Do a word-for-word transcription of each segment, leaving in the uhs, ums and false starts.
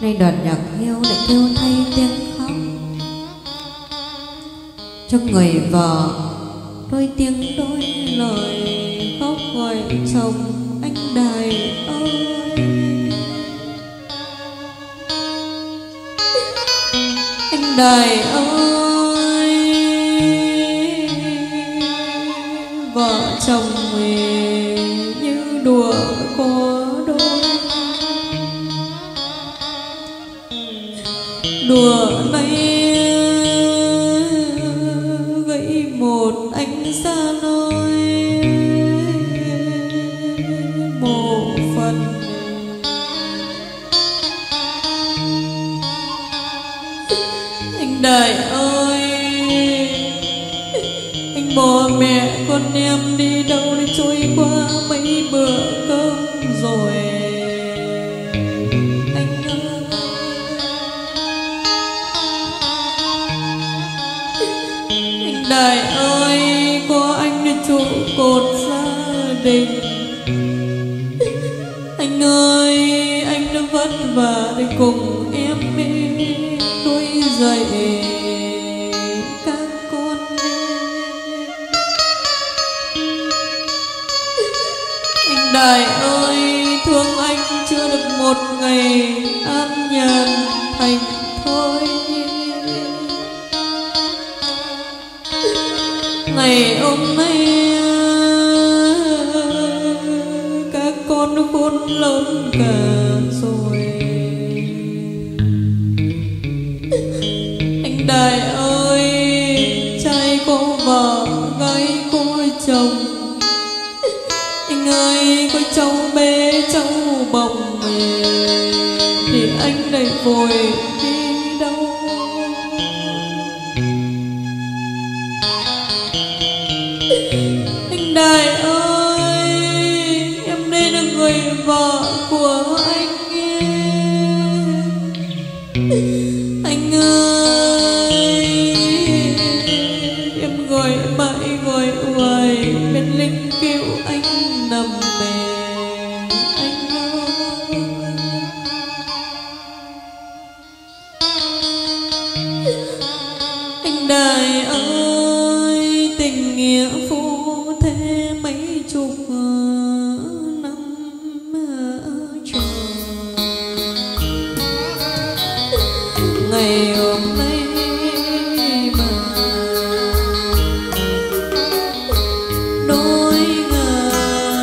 Nay đoàn nhạc hiêu lại kêu thay tiếng khóc cho người vợ, đôi tiếng đôi lời khóc gọi chồng anh Đài ơi. Anh Đài ơi, vợ chồng mình như đùa cô đôi, đùa nay gãy một anh xa nôi một phần. Anh Đài ơi, anh bỏ mẹ con em đi đâu để trôi qua mấy bữa cơm rồi anh ơi. Anh Đài ơi, có anh để trụ cột gia đình. Anh ơi, anh đã vất vả để cùng em đi nuôi dạy các con em. Anh Đài ơi, thương anh chưa được một ngày an nhàn thành thôi. Ngày hôm nay các con đã khôn lớn cả rồi. Anh Đài ơi, trai có vợ, gái có chồng. Anh ơi, có cháu bé cháu bồng thì anh lại vội đi đâu. Anh Đài ơi, em đây là người vợ của anh em. Anh ơi, em gọi mãi gọi hoài bên linh kêu anh nằm về. Anh ơi, anh Đài ơi, tình nghĩa phu thế mấy chục năm trời. Ngày hôm nay mà đôi ngả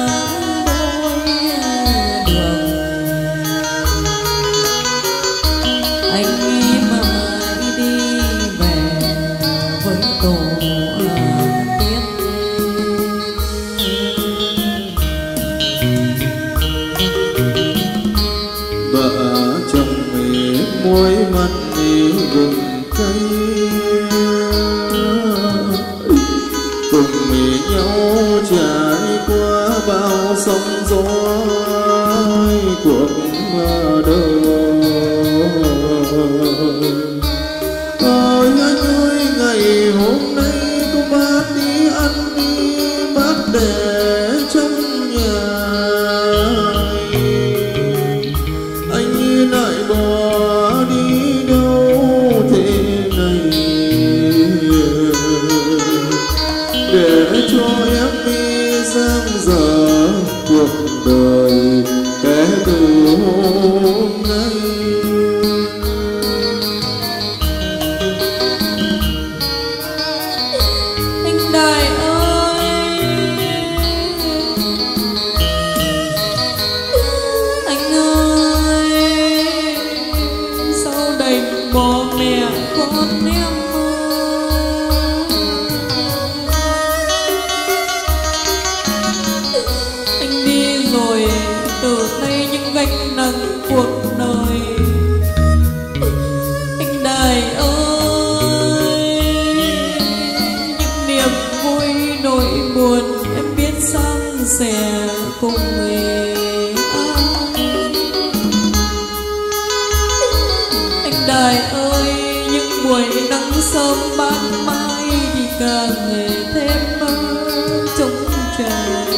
đôi đường, anh mãi đi về với tổ tiên. Vợ chồng mê mối mắt đi rừng cây, cùng mê nhau trải qua bao sóng gió cuộc đời. Ôi anh ơi, ngày hôm nay cô bác đi ăn đi, bác để trong nhà anh lại bỏ đi đâu thế này, để cho em đi sang giờ cuộc đời kể từ hôm nay. Anh Đài ơi, anh ơi, sao đành bỏ mẹ con em ơi. Anh đi rồi, từ nay những gánh nặng cuộc đời. Anh Đài ơi, những niềm vui nỗi buồn em biết san sẻ cùng người anh. Anh Đài ơi, những buổi nắng sớm ban mai thì càng ngày thêm mơ trống tràn.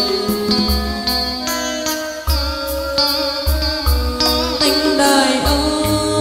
Anh Đài ơi,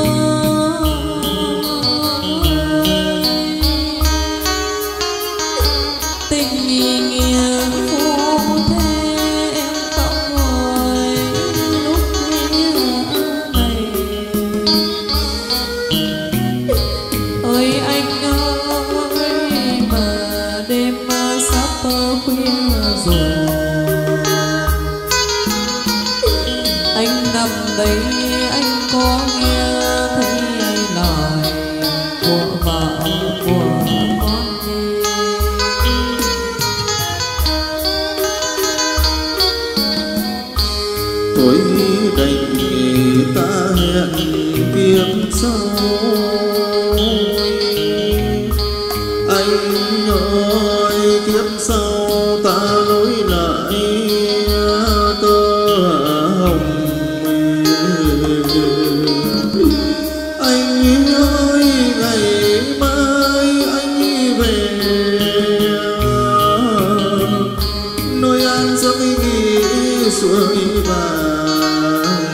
kiếp sau anh ơi, kiếp sau ta nối lại tơ hồng. Anh ơi, ngày mai anh về nơi an giấc đi suối vàng.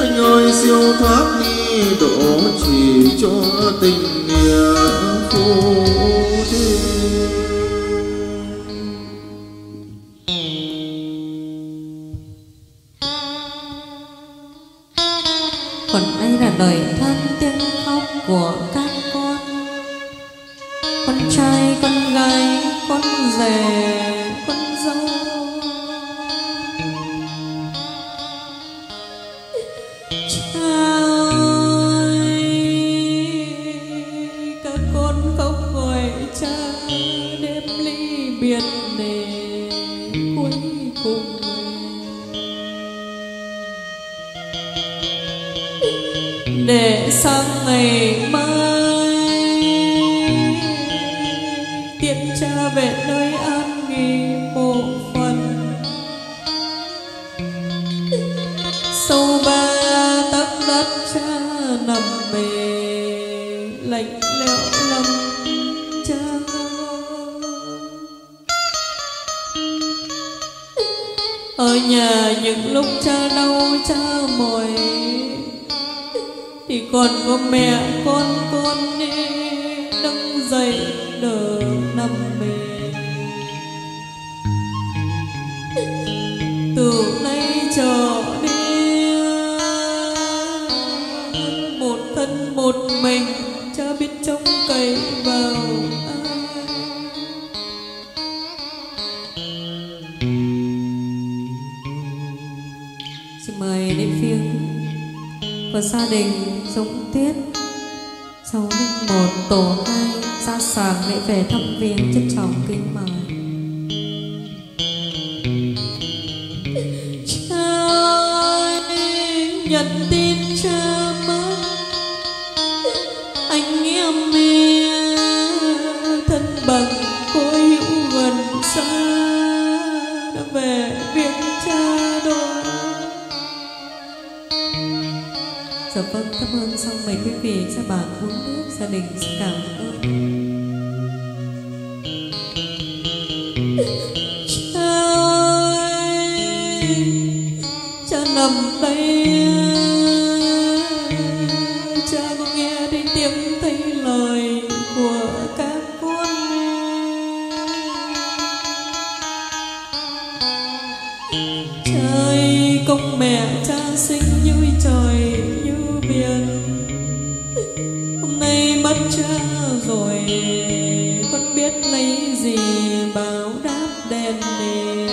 Anh ơi, siêu thoát đi đổ chỉ cho tình nghĩa vô thiên. Còn đây là lời than tiếng khóc của các con, con trai, con gái, con rể, con dâu. Cha ơi, các con không gọi cha đêm ly biệt để cuối cùng. Để sang ngày mai tiễn cha về nơi an nghỉ mộ phần. Sâu ba tấc đất cha nằm bề lạnh lẽo lòng cha. Ở nhà những lúc cha đau cha mỏi thì còn có mẹ con con đi nâng dậy đỡ nằm về. Từ nay trở đi một thân một mình, cha biết trông cậy vào ai. Xin mời đến phiên của gia đình Dũng Tuyết sáu không một tổ hai ra sàng lễ về thăm viếng, trân trọng kính mời. Cha ơi, nhận tin cha mất anh em thân bằng cõi hữu gần xa đã về viếng cha đó. Dạ vâng, cảm ơn. Xong mời quý vị các bạn uống nước, gia đình xin cảm ơn. Cha ơi, cha nằm đây, cha có nghe thấy tiếng thấy lời của các con. Cha ơi, công mẹ cha sinh như trời như biển, hôm nay mất cha rồi con biết lấy gì báo đáp đền đền.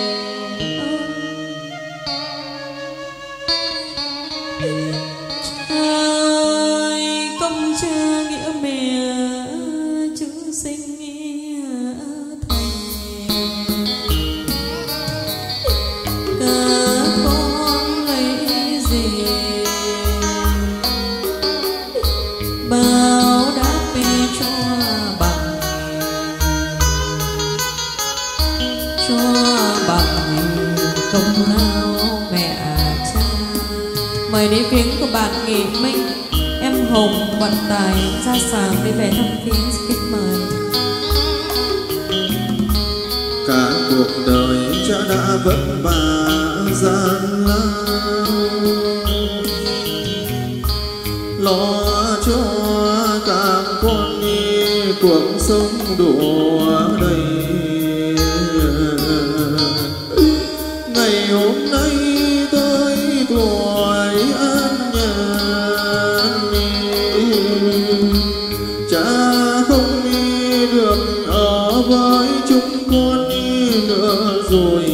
Cha ơi, công cha nghĩa mẹ chữ sinh nghĩa thầy, cả con lấy gì bao đáp về cho bằng, cho bằng công lao mẹ cha. Mời đến viếng của bạn Nghị Minh, em Hồng, Vận Tài ra sàng đi về thăm viếng, kính mời. Cả cuộc đời cha đã vất vả gian lao lo cho các con đi cuộc sống đùa đầy. Ngày hôm nay tới tuổi an nhàn, cha không đi được ở với chúng con nữa rồi.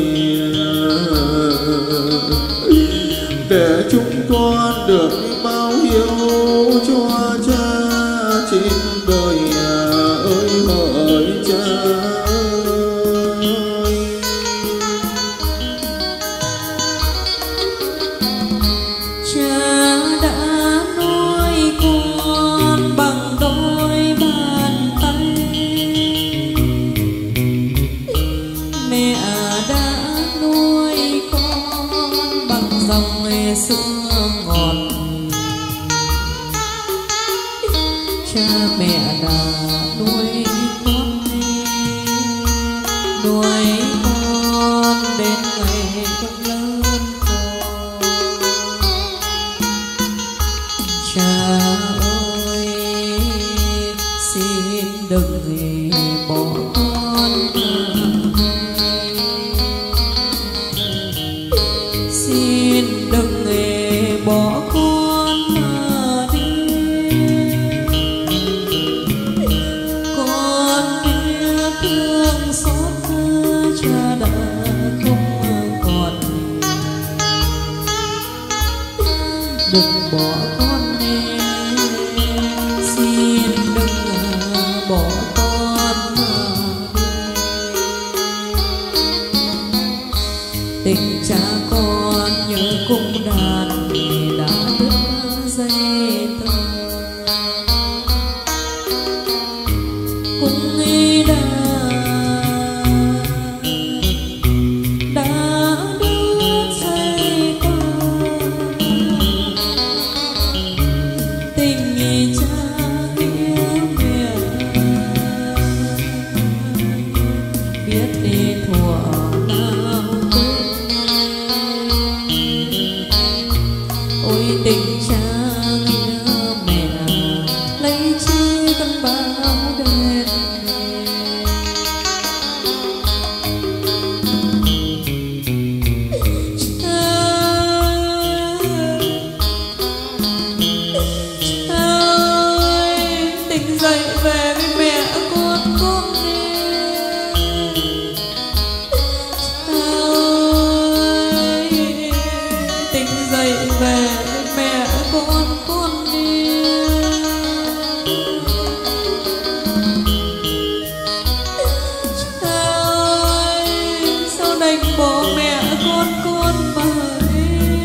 Để chúng con được bao nhiêu cho cha trên đời ơi, hỡi cha ơi. Cha ngọt. Cha mẹ đã nuôi con nuôi con đến ngày con lớn con. Cha ơi xin đừng bỏ con, xin đừng bỏ con mà đi. Con biết thương xót cha đã không còn, đừng bỏ con đi, xin đừng bỏ con mà đi. Tình cha con nhớ cung đàn đã đứt dây thơ, cũng nghĩ đã đã đứt dây con. Tình nghĩ cha yêu mẹ biết đi thuở nào quên. Ôi tình cha nghĩa mẹ lấy chi thân bao đêm. Cha, cha ơi, tình dậy về với mẹ con con đi. Cha ơi, tình dậy về mẹ con con đi. Cha ơi, sao đành bỏ mẹ con con mà đi.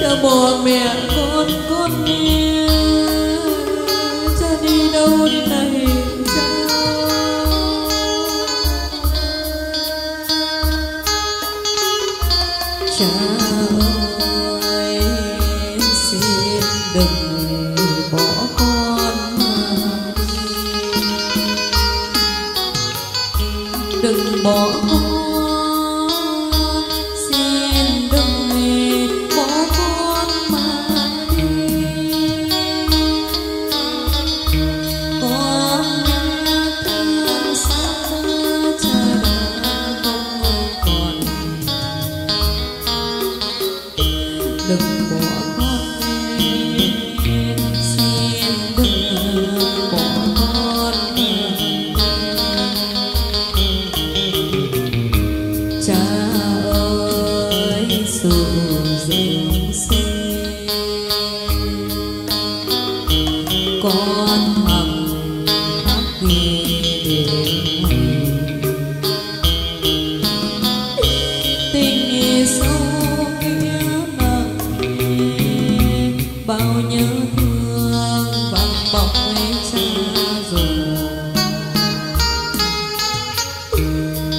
Cha bỏ mẹ con con đi, cha đi đâu đi này cha. Cha ơi xin đừng bỏ con đi, đừng bỏ con, xin đừng bỏ con mà đi. Con đã thương xót cha đã không còn, đừng bỏ con đi, xin đừng bỏ con đi. Cha ơi dù dường sinh con hằng khắc ghi đến ngày. Tình sâu bao nhớ thương vàng bọc lấy cha rồi.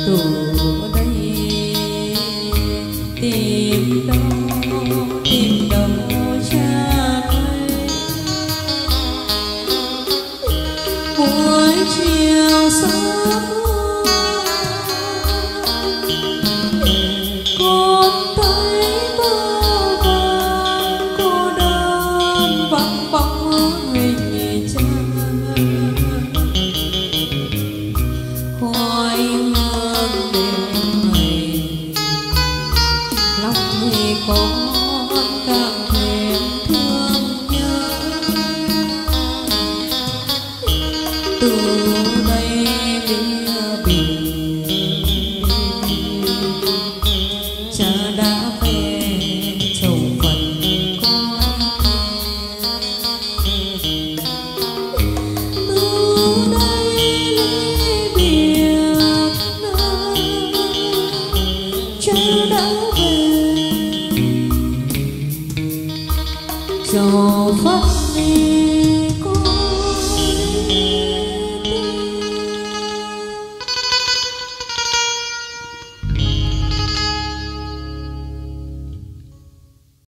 Tù đây tìm đâu, tìm đâu cha ơi. Buổi chiều sớm con thấy bao vàng cô đơn vắng bóng hình cha. Khói hương đêm ngày lòng thì con càng thêm thương nhớ. Từ đây đến bình cha đã về chầu phần con. Từ đây ly biệt cha đã về chầu phật đi con đi.